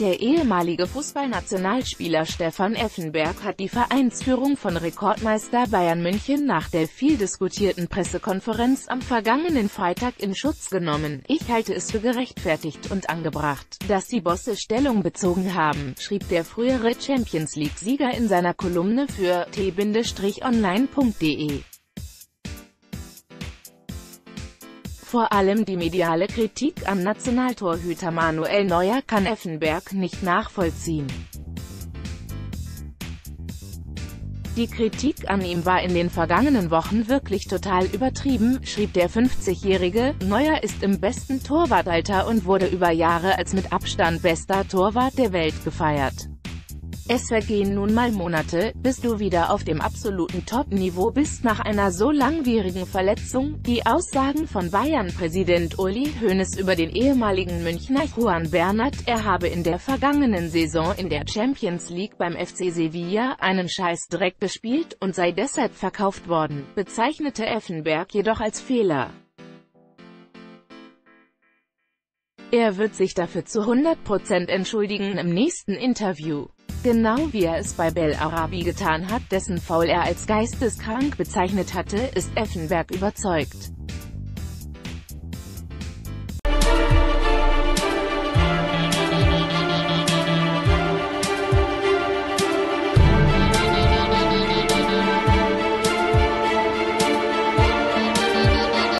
Der ehemalige Fußballnationalspieler Stefan Effenberg hat die Vereinsführung von Rekordmeister Bayern München nach der viel diskutierten Pressekonferenz am vergangenen Freitag in Schutz genommen. Ich halte es für gerechtfertigt und angebracht, dass die Bosse Stellung bezogen haben, schrieb der frühere Champions-League-Sieger in seiner Kolumne für t-online.de. Vor allem die mediale Kritik am Nationaltorhüter Manuel Neuer kann Effenberg nicht nachvollziehen. Die Kritik an ihm war in den vergangenen Wochen wirklich total übertrieben, schrieb der 50-Jährige. Neuer ist im besten Torwartalter und wurde über Jahre als mit Abstand bester Torwart der Welt gefeiert. Es vergehen nun mal Monate, bis du wieder auf dem absoluten Top-Niveau bist nach einer so langwierigen Verletzung. Die Aussagen von Bayern-Präsident Uli Hoeneß über den ehemaligen Münchner Juan Bernat, er habe in der vergangenen Saison in der Champions League beim FC Sevilla einen Scheißdreck gespielt und sei deshalb verkauft worden, bezeichnete Effenberg jedoch als Fehler. Er wird sich dafür zu 100% entschuldigen im nächsten Interview. Genau wie er es bei Bel Arabi getan hat, dessen Foul er als geisteskrank bezeichnet hatte, ist Effenberg überzeugt.